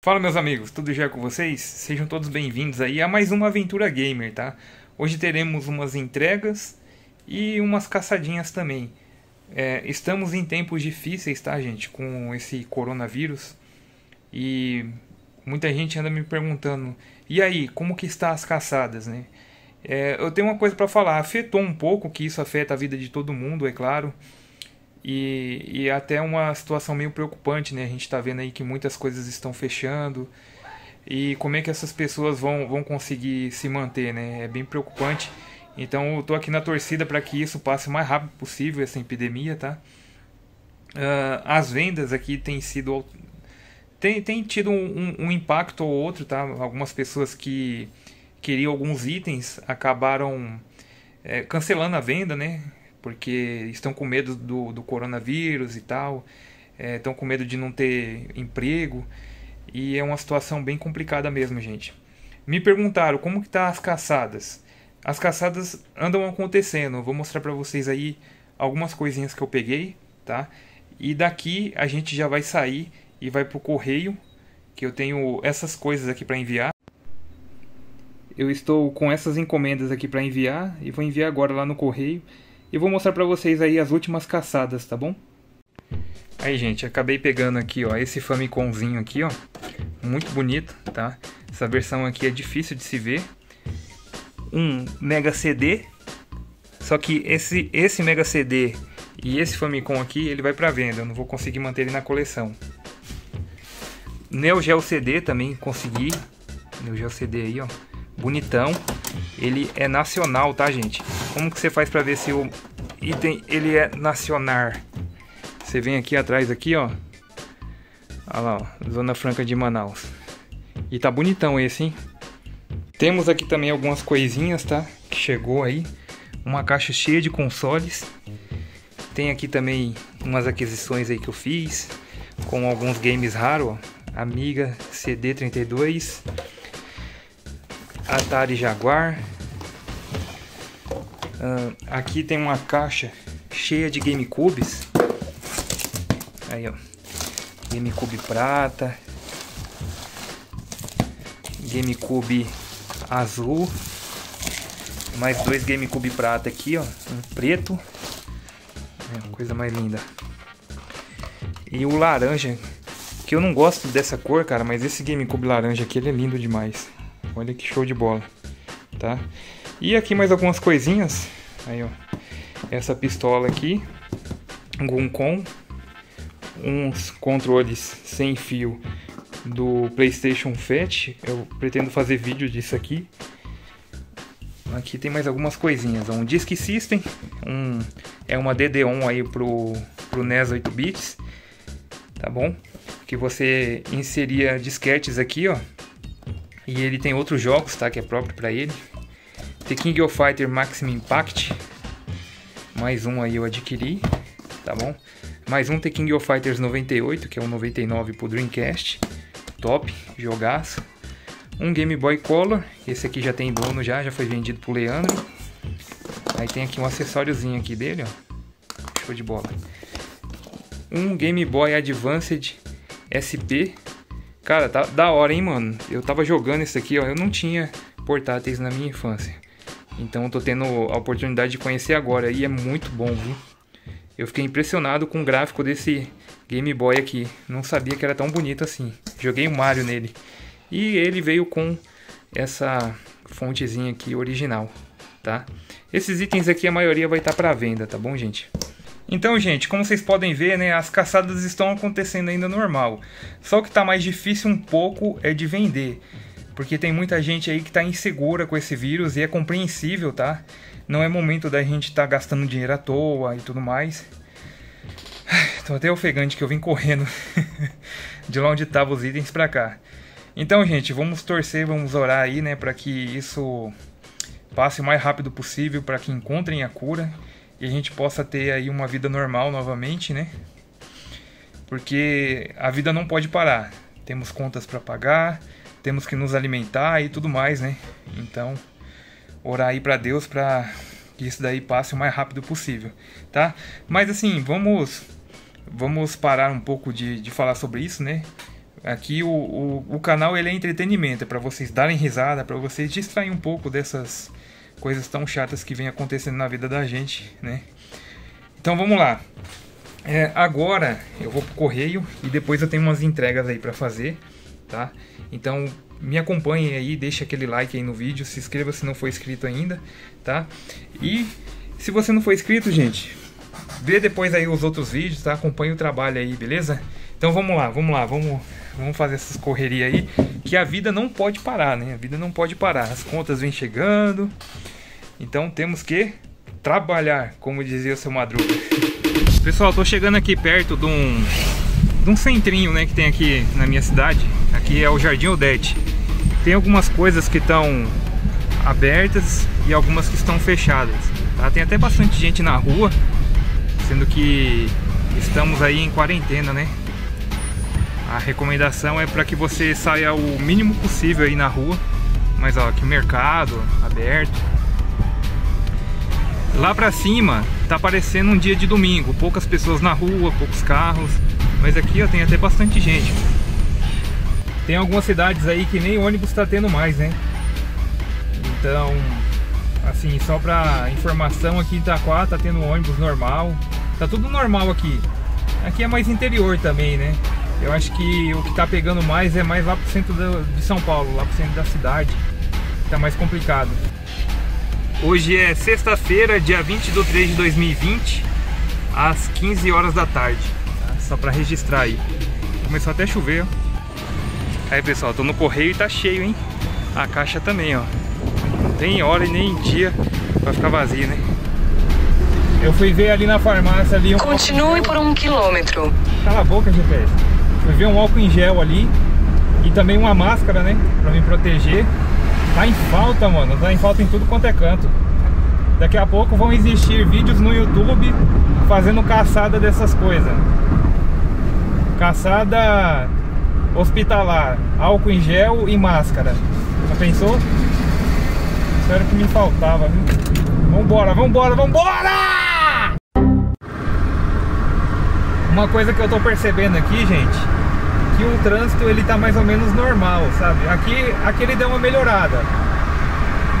Fala meus amigos, tudo jóia com vocês? Sejam todos bem-vindos aí a mais uma aventura gamer, tá? Hoje teremos umas entregas e umas caçadinhas também. Estamos em tempos difíceis, tá gente? Com esse coronavírus. E muita gente anda me perguntando, e aí, como que está as caçadas, né? Eu tenho uma coisa para falar, afetou um pouco, que isso afeta a vida de todo mundo, é claro. E até uma situação meio preocupante, né? A gente está vendo aí que muitas coisas estão fechando. E como é que essas pessoas vão conseguir se manter, né? É bem preocupante. Então eu tô aqui na torcida para que isso passe o mais rápido possível, essa epidemia, tá? As vendas aqui tem tido um impacto ou outro, tá? Algumas pessoas que queriam alguns itens acabaram cancelando a venda, né? Porque estão com medo do coronavírus e tal, estão com medo de não ter emprego, e é uma situação bem complicada mesmo, gente. Me perguntaram como que tá as caçadas. As caçadas andam acontecendo, eu vou mostrar para vocês aí algumas coisinhas que eu peguei, tá? E daqui a gente já vai sair e vai pro correio, que eu tenho essas coisas aqui para enviar. Eu estou com essas encomendas aqui para enviar, e vou enviar agora lá no correio. E vou mostrar pra vocês aí as últimas caçadas, tá bom? Aí, gente, acabei pegando aqui, ó, esse Famicomzinho aqui, ó. Muito bonito, tá? Essa versão aqui é difícil de se ver. Um Mega CD. Só que esse Mega CD e esse Famicom aqui, ele vai pra venda. Eu não vou conseguir manter ele na coleção. Neo Geo CD também consegui. Neo Geo CD aí, ó. Bonitão. Ele é nacional, tá, gente? Como que você faz para ver se o item ele é nacional? Você vem aqui atrás aqui, ó. Olha lá, ó. Zona Franca de Manaus. E tá bonitão esse, hein? Temos aqui também algumas coisinhas, tá? Que chegou aí. Uma caixa cheia de consoles. Tem aqui também umas aquisições aí que eu fiz. Com alguns games raros, ó. Amiga CD32. Atari Jaguar. Aqui tem uma caixa cheia de GameCubes. Aí, ó. GameCube prata. GameCube azul. Mais dois GameCube prata aqui, ó. Um preto. Coisa mais linda. E o laranja. Que eu não gosto dessa cor, cara. Mas esse GameCube laranja aqui, ele é lindo demais. Olha que show de bola, tá? E aqui mais algumas coisinhas. Aí, ó. Essa pistola aqui. Guncon. Uns controles sem fio do PlayStation Fat. Eu pretendo fazer vídeo disso aqui. Aqui tem mais algumas coisinhas. Um Disk System. É uma DD1 aí pro NES 8 bits. Tá bom? Que você inseria disquetes aqui, ó. E ele tem outros jogos, tá? Que é próprio pra ele. The King of Fighters Maximum Impact. Mais um aí eu adquiri. Tá bom? Mais um The King of Fighters 98, que é um 99 pro Dreamcast. Top, jogaço. Um Game Boy Color. Esse aqui já tem dono já foi vendido pro Leandro. Aí tem aqui um acessóriozinho aqui dele, ó. Show de bola. Um Game Boy Advanced SP. Cara, tá da hora, hein, mano? Eu tava jogando isso aqui, ó. Eu não tinha portáteis na minha infância. Então eu tô tendo a oportunidade de conhecer agora. E é muito bom, viu? Eu fiquei impressionado com o gráfico desse Game Boy aqui. Não sabia que era tão bonito assim. Joguei o Mario nele. E ele veio com essa fontezinha aqui original, tá? Esses itens aqui, a maioria vai estar pra venda, tá bom, gente? Então, gente, como vocês podem ver, né, as caçadas estão acontecendo ainda normal. Só que tá mais difícil um pouco é de vender. Porque tem muita gente aí que tá insegura com esse vírus e é compreensível, tá? Não é momento da gente tá gastando dinheiro à toa e tudo mais. Tô até ofegante que eu vim correndo de lá onde tava os itens pra cá. Então, gente, vamos torcer, vamos orar aí, né, pra que isso passe o mais rápido possível, pra que encontrem a cura. E a gente possa ter aí uma vida normal novamente, né? Porque a vida não pode parar. Temos contas para pagar, temos que nos alimentar e tudo mais, né? Então, orar aí para Deus para que isso daí passe o mais rápido possível, tá? Mas assim, vamos parar um pouco de falar sobre isso, né? Aqui o canal ele é entretenimento, é para vocês darem risada, para vocês distrair um pouco dessas coisas tão chatas que vem acontecendo na vida da gente, né? Então vamos lá. Agora eu vou pro correio e depois eu tenho umas entregas aí para fazer, tá? Então me acompanhem aí, deixa aquele like aí no vídeo, se inscreva se não for inscrito ainda, tá? E se você não for inscrito, gente, vê depois aí os outros vídeos, tá? Acompanhe o trabalho aí, beleza? Então vamos fazer essas correrias aí, que a vida não pode parar, né? A vida não pode parar, as contas vêm chegando, então temos que trabalhar, como dizia o seu Madruga. Pessoal, tô chegando aqui perto de um centrinho, né, que tem aqui na minha cidade. Aqui é o Jardim Odete. Tem algumas coisas que estão abertas e algumas que estão fechadas, tá? Tem até bastante gente na rua, sendo que estamos aí em quarentena, né? A recomendação é para que você saia o mínimo possível aí na rua. Mas ó, aqui o mercado aberto. Lá pra cima tá parecendo um dia de domingo. Poucas pessoas na rua, poucos carros. Mas aqui ó, tem até bastante gente. Tem algumas cidades aí que nem ônibus tá tendo mais, né? Então, assim, só pra informação, aqui em Itaquá tá tendo ônibus normal. Tá tudo normal aqui. Aqui é mais interior também, né? Eu acho que o que tá pegando mais é mais lá pro centro de São Paulo, lá pro centro da cidade. Tá mais complicado. Hoje é sexta-feira, dia 20/3/2020, às 15 horas da tarde. Tá? Só pra registrar aí. Começou até a chover, ó. Aí pessoal, tô no correio e tá cheio, hein? A caixa também, ó. Não tem hora e nem dia pra ficar vazia, né? Eu fui ver ali na farmácia ali um... Continue por 1 quilômetro. Cala a boca, GPS. Fui ver um álcool em gel ali e também uma máscara, né, pra me proteger. Tá em falta, mano. Tá em falta em tudo quanto é canto. Daqui a pouco vão existir vídeos no YouTube fazendo caçada dessas coisas. Caçada hospitalar, álcool em gel e máscara. Já pensou? Espero que me faltava, viu? Vambora, vambora, vambora! Uma coisa que eu tô percebendo aqui, gente, que o trânsito ele tá mais ou menos normal, sabe? Aqui ele deu uma melhorada,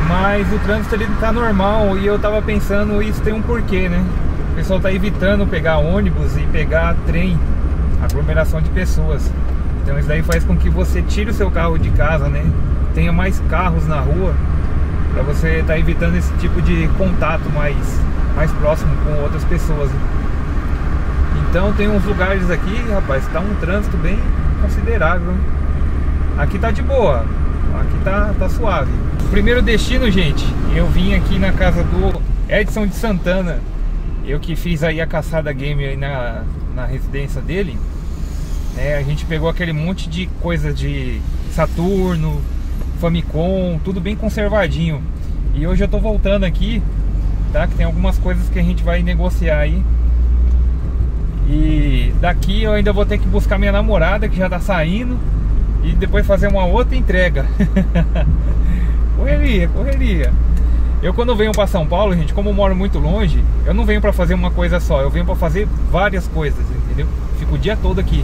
mas o trânsito ele tá normal e eu tava pensando, isso tem um porquê, né? O pessoal tá evitando pegar ônibus e pegar trem, aglomeração de pessoas. Então isso daí faz com que você tire o seu carro de casa, né? Tenha mais carros na rua, pra você tá evitando esse tipo de contato mais próximo com outras pessoas, né? Então tem uns lugares aqui, rapaz, tá um trânsito bem considerável. Aqui tá de boa, aqui tá suave. Primeiro destino, gente, eu vim aqui na casa do Edson de Santana. Eu que fiz aí a caçada game aí na residência dele. A gente pegou aquele monte de coisa de Saturno, Famicom, tudo bem conservadinho. E hoje eu tô voltando aqui, tá? Que tem algumas coisas que a gente vai negociar aí. E daqui eu ainda vou ter que buscar minha namorada, que já tá saindo, e depois fazer uma outra entrega. Correria, correria. Eu quando venho pra São Paulo, gente, como eu moro muito longe, eu não venho pra fazer uma coisa só, eu venho pra fazer várias coisas, entendeu? Fico o dia todo aqui.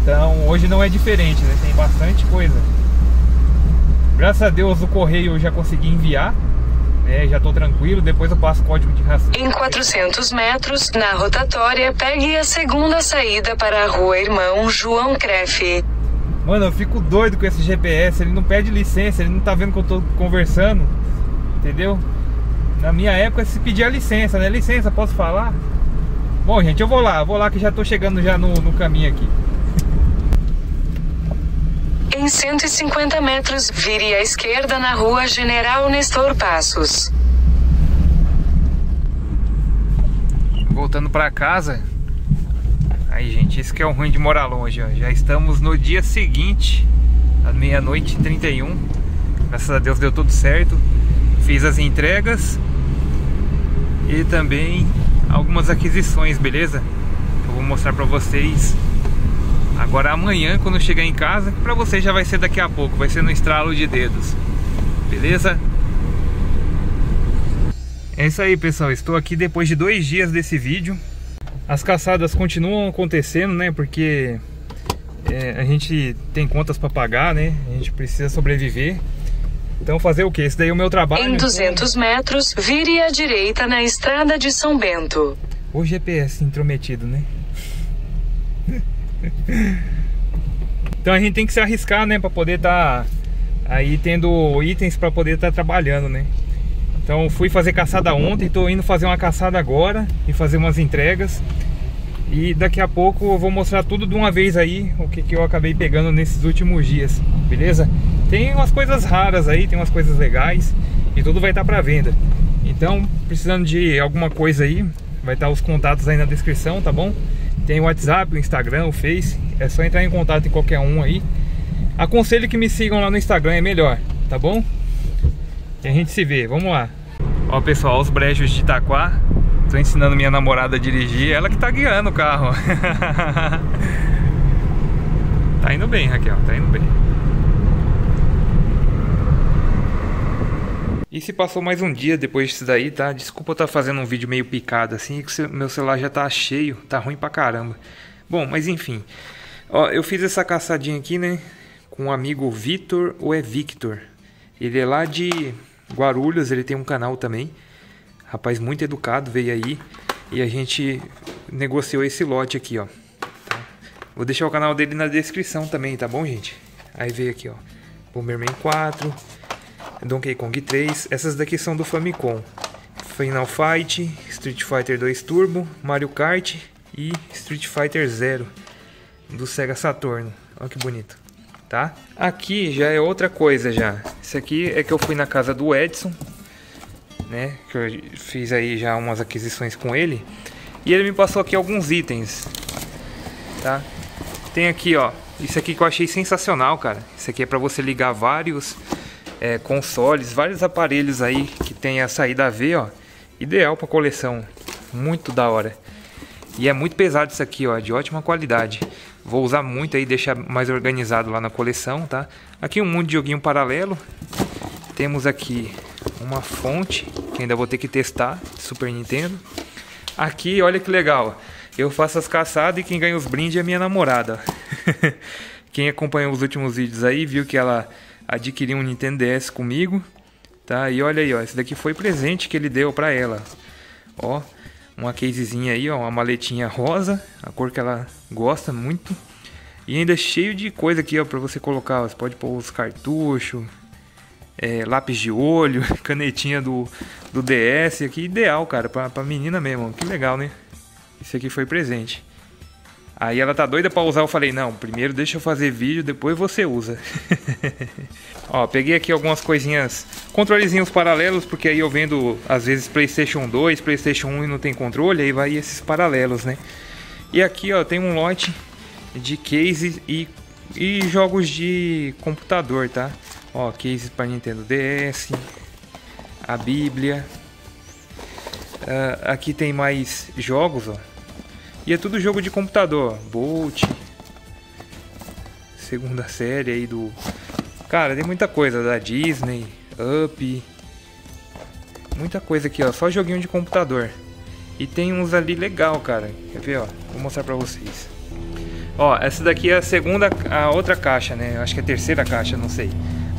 Então hoje não é diferente, né? Tem bastante coisa. Graças a Deus o correio eu já consegui enviar. Já tô tranquilo, depois eu passo o código de raça. Em 400 metros, na rotatória, pegue a segunda saída para a rua Irmão João Crefe. Mano, eu fico doido com esse GPS, ele não pede licença, ele não tá vendo que eu tô conversando, entendeu? Na minha época se pedia licença, né? Licença, posso falar? Bom, gente, eu vou lá que já tô chegando já no caminho aqui. Em 150 metros, vire à esquerda na rua General Nestor Passos. Voltando pra casa. Aí, gente, isso que é o ruim de morar longe, ó. Já estamos no dia seguinte, à meia-noite e 31. Graças a Deus deu tudo certo. Fiz as entregas e também algumas aquisições, beleza? Eu vou mostrar pra vocês agora amanhã, quando eu chegar em casa, que pra você já vai ser daqui a pouco, vai ser no estralo de dedos, beleza? É isso aí, pessoal, estou aqui depois de 2 dias desse vídeo. As caçadas continuam acontecendo, né, porque a gente tem contas para pagar, né? A gente precisa sobreviver. Então fazer o que? Esse daí é o meu trabalho. Em 200 metros, vire à direita na estrada de São Bento. O GPS intrometido, né? Então a gente tem que se arriscar, né? Para poder estar aí tendo itens para poder estar trabalhando, né? Então fui fazer caçada ontem, estou indo fazer uma caçada agora e fazer umas entregas. E daqui a pouco eu vou mostrar tudo de uma vez aí, o que eu acabei pegando nesses últimos dias, beleza? Tem umas coisas raras aí, tem umas coisas legais e tudo vai estar para venda. Então, precisando de alguma coisa aí, vai estar os contatos aí na descrição, tá bom? Tem o WhatsApp, o Instagram, o Face, é só entrar em contato em qualquer um aí. Aconselho que me sigam lá no Instagram, é melhor, tá bom? E a gente se vê, vamos lá. Ó pessoal, os brejos de Itaquá. Tô ensinando minha namorada a dirigir, ela que tá guiando o carro. Tá indo bem, Raquel, tá indo bem. E se passou mais um dia depois disso daí, tá? Desculpa eu estar fazendo um vídeo meio picado assim, que meu celular já tá cheio, tá ruim pra caramba. Bom, mas enfim. Ó, eu fiz essa caçadinha aqui, né? Com um amigo Victor, ou é Victor. Ele é lá de Guarulhos, ele tem um canal também. Rapaz muito educado, veio aí e a gente negociou esse lote aqui, ó. Tá? Vou deixar o canal dele na descrição também, tá bom, gente? Aí veio aqui, ó, Bomberman 4, Donkey Kong 3, essas daqui são do Famicom. Final Fight, Street Fighter 2 Turbo, Mario Kart e Street Fighter 0 do Sega Saturno. Olha que bonito, tá? Aqui já é outra coisa já. Isso aqui é que eu fui na casa do Edson, né, que eu fiz aí já umas aquisições com ele. E ele me passou aqui alguns itens, tá? Tem aqui, ó, isso aqui que eu achei sensacional, cara. Isso aqui é pra você ligar vários consoles, vários aparelhos aí que tem a saída AV, ó. Ideal pra coleção, muito da hora. E é muito pesado isso aqui, ó, de ótima qualidade. Vou usar muito aí, deixar mais organizado lá na coleção, tá? Aqui um mundo de joguinho paralelo. Temos aqui uma fonte, que ainda vou ter que testar, Super Nintendo. Aqui, olha que legal, eu faço as caçadas e quem ganha os brindes é minha namorada. Quem acompanhou os últimos vídeos aí, viu que ela adquiriu um Nintendo DS comigo, tá? E olha aí, ó, esse daqui foi presente que ele deu pra ela. Ó, uma casezinha aí, ó, uma maletinha rosa, a cor que ela gosta muito. E ainda é cheio de coisa aqui, ó, pra você colocar, ó, você pode pôr os cartuchos, lápis de olho, canetinha do DS aqui, ideal, cara, pra menina mesmo, que legal, né? Isso aqui foi presente. Aí ela tá doida pra usar, eu falei, não, primeiro deixa eu fazer vídeo, depois você usa. Ó, peguei aqui algumas coisinhas, controlezinhos paralelos, porque aí eu vendo, às vezes, Playstation 2, Playstation 1 e não tem controle, aí vai esses paralelos, né? E aqui, ó, tem um lote de case e jogos de computador, tá? Ó, cases para Nintendo DS, a Bíblia. Aqui tem mais jogos, ó. E é tudo jogo de computador, ó. Bolt, segunda série aí do... Cara, tem muita coisa da Disney, Up, muita coisa aqui, ó. Só joguinho de computador. E tem uns ali legal, cara. Quer ver, ó? Vou mostrar pra vocês. Ó, essa daqui é a outra caixa, né? Acho que é a terceira caixa, não sei.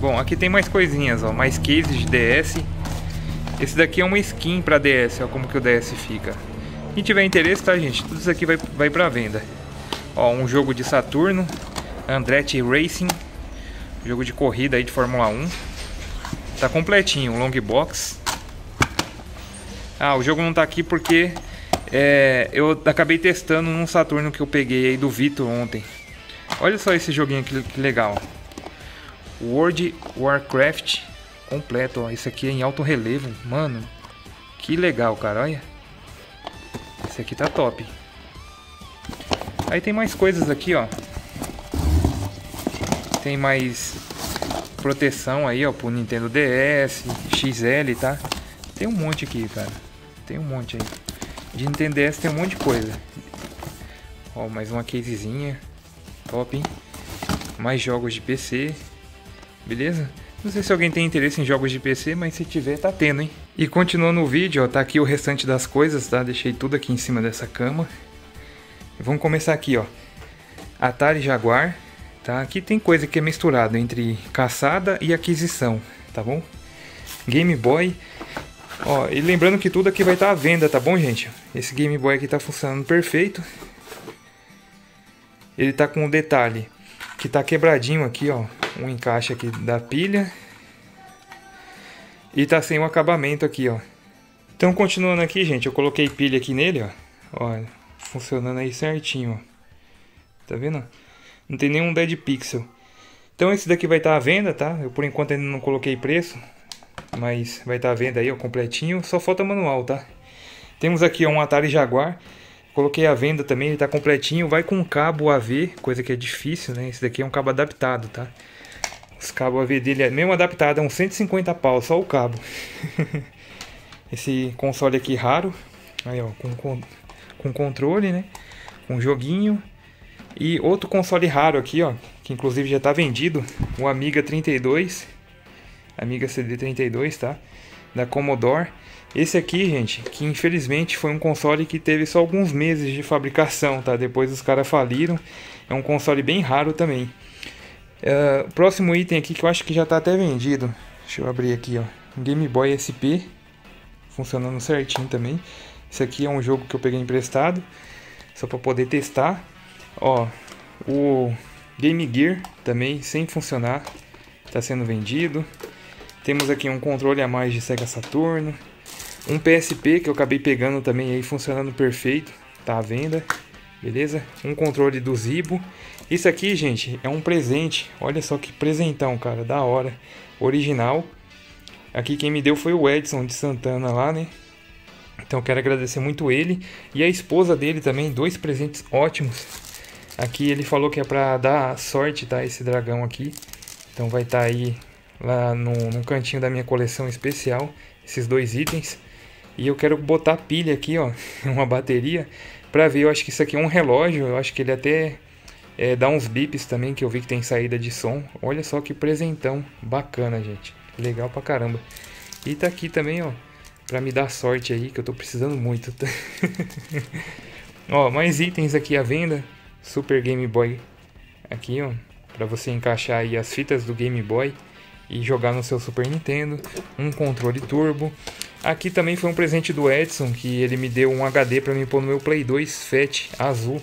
Bom, aqui tem mais coisinhas, ó, mais cases de DS. Esse daqui é uma skin pra DS, ó, como que o DS fica. Quem tiver interesse, tá, gente? Tudo isso aqui vai pra venda. Ó, um jogo de Saturno, Andretti Racing, jogo de corrida aí de Fórmula 1. Tá completinho, long box. Ah, o jogo não tá aqui porque eu acabei testando num Saturno que eu peguei aí do Vitor ontem. Olha só esse joguinho aqui, que legal, ó. World Warcraft completo, ó. Isso aqui é em alto relevo, mano. Que legal, cara, olha. Esse aqui tá top. Aí tem mais coisas aqui, ó. Tem mais proteção aí, ó, pro Nintendo DS, XL, tá? Tem um monte aqui, cara. Tem um monte aí. De Nintendo DS tem um monte de coisa. Ó, mais uma casezinha. Top, hein? Mais jogos de PC. Beleza? Não sei se alguém tem interesse em jogos de PC, mas se tiver, tá tendo, hein? E continuando o vídeo, ó, tá aqui o restante das coisas, tá? Deixei tudo aqui em cima dessa cama. Vamos começar aqui, ó. Atari Jaguar, tá? Aqui tem coisa que é misturada entre caçada e aquisição, tá bom? Game Boy, ó, e lembrando que tudo aqui vai estar à venda, tá bom, gente? Esse Game Boy aqui tá funcionando perfeito. Ele tá com um detalhe que tá quebradinho aqui, ó, um encaixe aqui da pilha. E tá sem o acabamento aqui, ó. Então, continuando aqui, gente, eu coloquei pilha aqui nele, ó. Ó, funcionando aí certinho, ó. Tá vendo? Não tem nenhum dead pixel. Então esse daqui vai estar à venda, tá? Eu por enquanto ainda não coloquei preço, mas vai estar à venda aí, ó, completinho. Só falta manual, tá? Temos aqui, ó, um Atari Jaguar. Coloquei à venda também, ele tá completinho. Vai com cabo AV, coisa que é difícil, né? Esse daqui é um cabo adaptado, tá? Os cabos AV dele é mesmo adaptado, é uns 150 pau, só o cabo. Esse console aqui raro. Aí, ó, com controle, né? Um joguinho. E outro console raro aqui, ó, que inclusive já está vendido, o Amiga 32, Amiga CD32, tá? Da Commodore. Esse aqui, gente, que infelizmente foi um console que teve só alguns meses de fabricação, tá? Depois os caras faliram. É um console bem raro também. Próximo item aqui que eu acho que já está até vendido. Deixa eu abrir aqui, ó. Um Game Boy SP, funcionando certinho também. Esse aqui é um jogo que eu peguei emprestado, só para poder testar. Ó, o Game Gear também sem funcionar, está sendo vendido. Temos aqui um controle a mais de Sega Saturno, um PSP que eu acabei pegando também aí, funcionando perfeito, tá à venda, beleza? Um controle do Zibo. Isso aqui, gente, é um presente. Olha só que presentão, cara, da hora, original. Aqui quem me deu foi o Edson de Santana lá, né? Então quero agradecer muito ele e a esposa dele também, dois presentes ótimos. Aqui ele falou que é pra dar sorte, tá? Esse dragão aqui. Então vai estar aí lá no cantinho da minha coleção especial. Esses dois itens. E eu quero botar pilha aqui, ó. Uma bateria. Pra ver, eu acho que isso aqui é um relógio. Eu acho que ele até dá uns bips também. Que eu vi que tem saída de som. Olha só que presentão bacana, gente. Legal pra caramba. E tá aqui também, ó. Pra me dar sorte aí, que eu tô precisando muito. Ó, mais itens aqui à venda. Super Game Boy aqui, ó, para você encaixar aí as fitas do Game Boy e jogar no seu Super Nintendo. Um controle turbo. Aqui também foi um presente do Edson, que ele me deu um HD para me pôr no meu Play 2 Fat azul,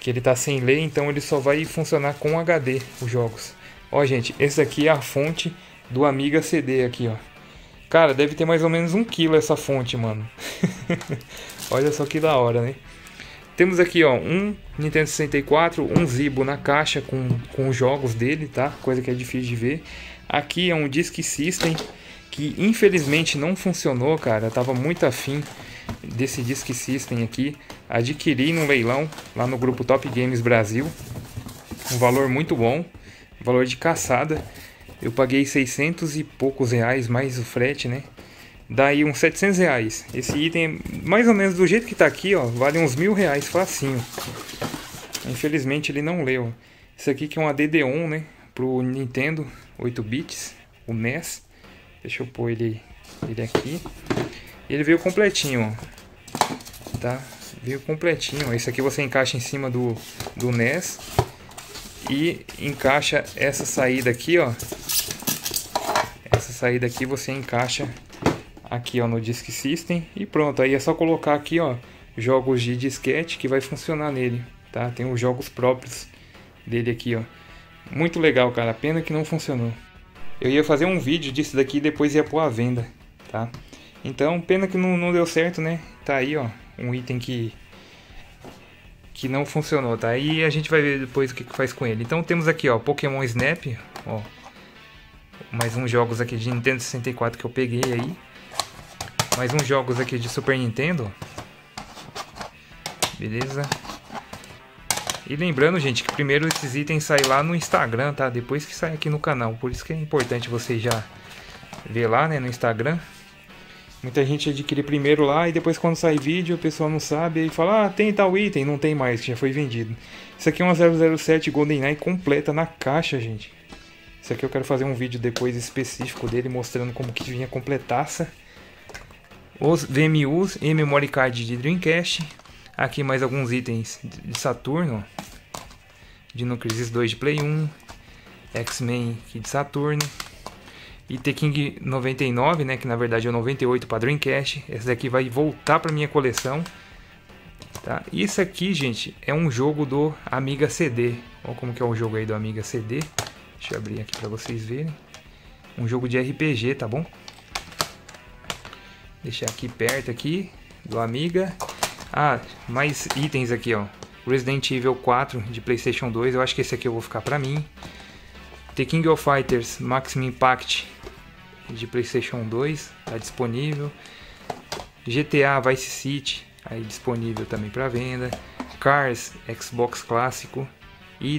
que ele tá sem lei, então ele só vai funcionar com HD os jogos. Ó, gente, esse aqui é a fonte do Amiga CD aqui, ó. Cara, deve ter mais ou menos 1 kg essa fonte, mano. Olha só que da hora, né? Temos aqui, ó, um Nintendo 64, um Zibo na caixa com os jogos dele, tá? Coisa que é difícil de ver. Aqui é um Disk System que infelizmente não funcionou, cara. Eu tava muito afim desse Disk System aqui. Adquiri no leilão lá no grupo Top Games Brasil. Um valor muito bom, valor de caçada. Eu paguei 600 e poucos reais, mais o frete, né? Daí uns 700 reais. Esse item, mais ou menos do jeito que tá aqui, ó, vale uns 1.000 reais facinho. Infelizmente ele não leu. Isso aqui que é um ADD1, né? Pro Nintendo 8 bits, o NES. Deixa eu pôr ele aqui. Ele veio completinho, ó. Tá? Veio completinho. Esse aqui você encaixa em cima do NES. E encaixa essa saída aqui, ó. Essa saída aqui você encaixa aqui, ó, no Disk System e pronto. Aí é só colocar aqui, ó, jogos de disquete que vai funcionar nele, tá? Tem os jogos próprios dele aqui, ó. Muito legal, cara. Pena que não funcionou. Eu ia fazer um vídeo disso daqui e depois ia pôr à venda, tá? Então, pena que não deu certo, né? Tá aí, ó, um item que não funcionou, tá? E a gente vai ver depois o que faz com ele. Então temos aqui, ó, Pokémon Snap, ó. Mais uns jogos aqui de Nintendo 64 que eu peguei aí. Mais uns jogos aqui de Super Nintendo. Beleza? E lembrando, gente, que primeiro esses itens saem lá no Instagram, tá? Depois que sai aqui no canal. Por isso que é importante você já ver lá, né? No Instagram. Muita gente adquire primeiro lá e depois quando sai vídeo, o pessoal não sabe. E fala, ah, tem tal item. Não tem mais, que já foi vendido. Isso aqui é uma 007 GoldenEye completa na caixa, gente. Isso aqui eu quero fazer um vídeo depois específico dele, mostrando como que vinha completaça. Os VMUs e memory card de Dreamcast. Aqui mais alguns itens de Saturno. Dino Crisis 2 de Play 1, X-Men de Saturno e The King 99, né, que na verdade é o 98 para Dreamcast. Essa daqui vai voltar para minha coleção, tá? Isso aqui, gente, é um jogo do Amiga CD. Olha como que é o jogo aí do Amiga CD. Deixa eu abrir aqui para vocês verem. Um jogo de RPG, tá bom? Deixar aqui perto aqui do Amiga. Ah, mais itens aqui, ó. Resident Evil 4 de PlayStation 2. Eu acho que esse aqui eu vou ficar pra mim. The King of Fighters Maximum Impact de PlayStation 2. Tá disponível. GTA Vice City. Aí disponível também pra venda. Cars Xbox Clássico. E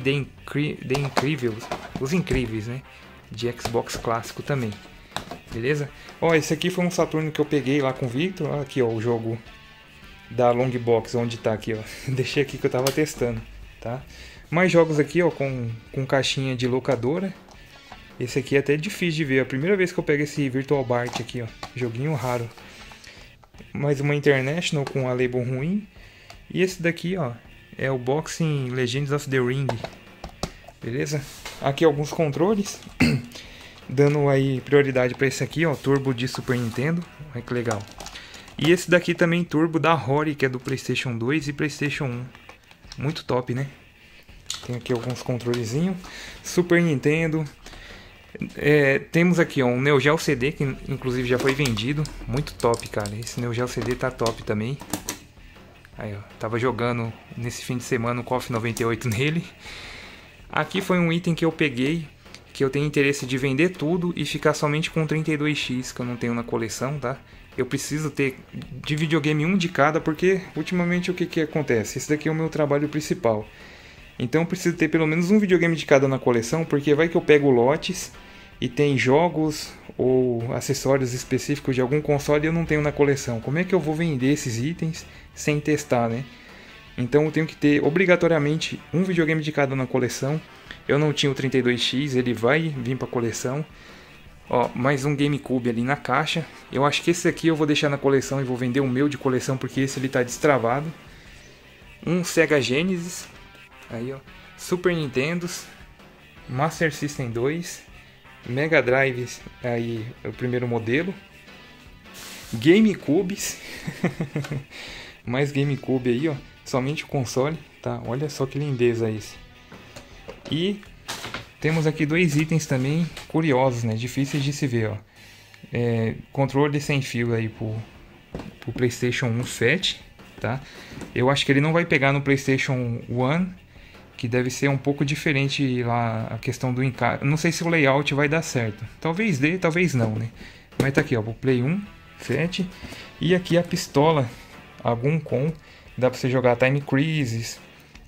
Os Incríveis, né? De Xbox Clássico também. Beleza? Ó, esse aqui foi um Saturno que eu peguei lá com o Victor. Ó, aqui, ó, o jogo da long box, onde tá aqui, ó. Deixei aqui que eu tava testando, tá? Mais jogos aqui, ó, com caixinha de locadora. Esse aqui é até difícil de ver. É a primeira vez que eu pego esse Virtual Bart aqui, ó. Joguinho raro. Mais uma International com a label ruim. E esse daqui, ó, é o Boxing Legends of the Ring. Beleza? Aqui alguns controles. Dando aí prioridade pra esse aqui, ó. Turbo de Super Nintendo. Olha que legal. E esse daqui também, Turbo da Rory, que é do PlayStation 2 e PlayStation 1. Muito top, né? Tem aqui alguns controlezinhos. Super Nintendo. É, temos aqui, ó, um Neo Geo CD, que inclusive já foi vendido. Muito top, cara. Esse Neo Geo CD tá top também. Aí, ó. Tava jogando nesse fim de semana o KOF 98 nele. Aqui foi um item que eu peguei, que eu tenho interesse de vender tudo e ficar somente com 32x, que eu não tenho na coleção, tá? Eu preciso ter de videogame um de cada, porque ultimamente o que acontece? Esse daqui é o meu trabalho principal. Então eu preciso ter pelo menos um videogame de cada na coleção, porque vai que eu pego lotes e tem jogos ou acessórios específicos de algum console e eu não tenho na coleção. Como é que eu vou vender esses itens sem testar, né? Então eu tenho que ter obrigatoriamente um videogame de cada na coleção. Eu não tinha o 32x, ele vai vir para a coleção. Ó, mais um GameCube ali na caixa. Eu acho que esse aqui eu vou deixar na coleção e vou vender o meu de coleção, porque esse ele tá destravado. Um Sega Genesis. Aí, ó. Super Nintendo. Master System 2. Mega Drive, aí é o primeiro modelo. GameCubes. Mais GameCube aí, ó. Somente o console, tá? Olha só que lindeza esse. E temos aqui dois itens também curiosos, né? Difíceis de se ver, ó. É, controle sem fio aí pro PlayStation 1 Fat, tá? Eu acho que ele não vai pegar no PlayStation 1, que deve ser um pouco diferente lá a questão do encaixe. Não sei se o layout vai dar certo. Talvez dê, talvez não, né? Mas tá aqui, ó, pro Play 1 Fat. E aqui a pistola, a Guncon. Dá pra você jogar Time Crisis.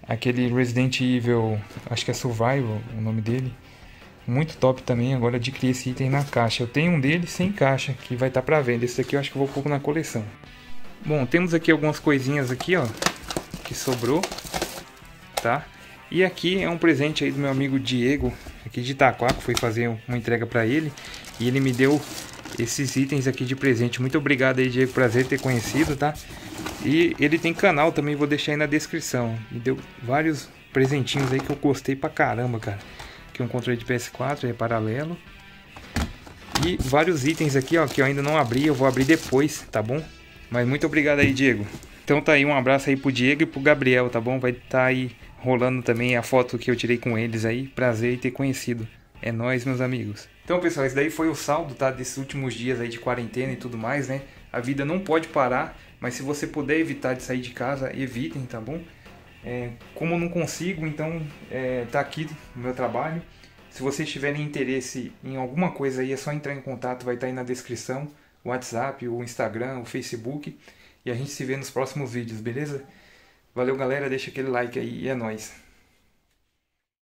Aquele Resident Evil, acho que é Survival o nome dele. Muito top também, agora adquiri esse item na caixa. Eu tenho um dele sem caixa, que vai estar para venda. Esse aqui eu acho que eu vou pôr na coleção. Bom, temos aqui algumas coisinhas aqui, ó, que sobrou, tá? E aqui é um presente aí do meu amigo Diego, aqui de Itaquá, que foi fazer uma entrega para ele. E ele me deu esses itens aqui de presente. Muito obrigado aí, Diego, prazer ter conhecido, tá? E ele tem canal também, vou deixar aí na descrição. Me deu vários presentinhos aí que eu gostei pra caramba, cara. Aqui um controle de PS4, é paralelo. E vários itens aqui, ó, que eu ainda não abri, eu vou abrir depois, tá bom? Mas muito obrigado aí, Diego. Então tá aí, um abraço aí pro Diego e pro Gabriel, tá bom? Vai tá aí rolando também a foto que eu tirei com eles aí. Prazer em ter conhecido. É nóis, meus amigos. Então, pessoal, esse daí foi o saldo, tá? Desses últimos dias aí de quarentena e tudo mais, né? A vida não pode parar, mas se você puder evitar de sair de casa, evitem, tá bom? É, como eu não consigo, então tá aqui no meu trabalho. Se vocês tiverem interesse em alguma coisa aí, é só entrar em contato, vai estar aí na descrição. O WhatsApp, o Instagram, o Facebook. E a gente se vê nos próximos vídeos, beleza? Valeu, galera, deixa aquele like aí e é nóis.